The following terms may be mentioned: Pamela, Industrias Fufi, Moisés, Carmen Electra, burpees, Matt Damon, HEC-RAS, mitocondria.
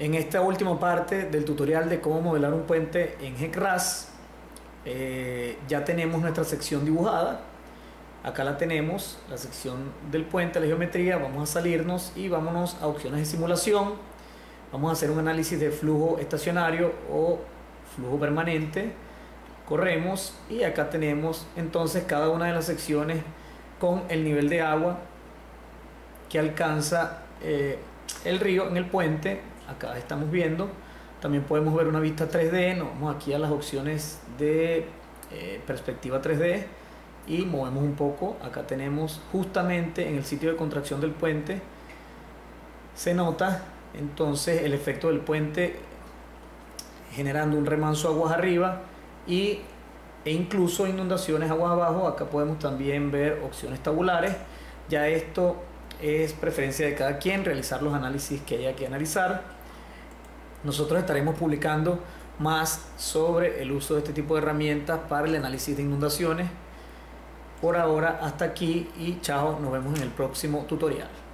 En esta última parte del tutorial de cómo modelar un puente en HEC-RAS, ya tenemos nuestra sección dibujada. Acá la tenemos, la sección del puente, la geometría. Vamos a salirnos y vámonos a opciones de simulación. Vamos a hacer un análisis de flujo estacionario o flujo permanente. Corremos y acá tenemos entonces cada una de las secciones con el nivel de agua que alcanza el río en el puente. Acá estamos viendo, también podemos ver una vista 3D, nos vamos aquí a las opciones de perspectiva 3D y movemos un poco. Acá tenemos justamente en el sitio de contracción del puente, se nota entonces el efecto del puente generando un remanso aguas arriba e incluso inundaciones aguas abajo. Acá podemos también ver opciones tabulares. Ya esto es preferencia de cada quien, realizar los análisis que haya que analizar. Nosotros estaremos publicando más sobre el uso de este tipo de herramientas para el análisis de inundaciones. Por ahora, hasta aquí y chao, nos vemos en el próximo tutorial.